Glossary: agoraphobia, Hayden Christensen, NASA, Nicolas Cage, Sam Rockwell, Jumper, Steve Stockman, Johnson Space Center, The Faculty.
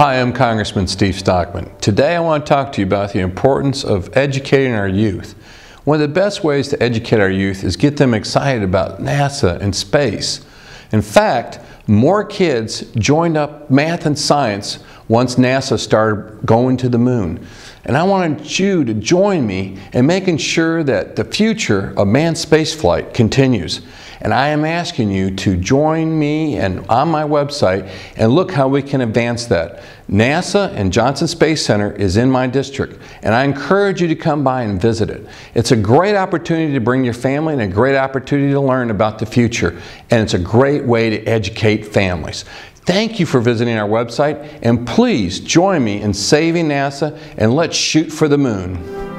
Hi, I'm Congressman Steve Stockman. Today I want to talk to you about the importance of educating our youth. One of the best ways to educate our youth is get them excited about NASA and space. In fact, more kids joined up math and science once NASA started going to the moon. And I wanted you to join me in making sure that the future of manned spaceflight continues. And I am asking you to join me and on my website and look how we can advance that. NASA and Johnson Space Center is in my district, and I encourage you to come by and visit it. It's a great opportunity to bring your family and a great opportunity to learn about the future. And it's a great way to educate families. Thank you for visiting our website, and please join me in saving NASA, and let's shoot for the moon.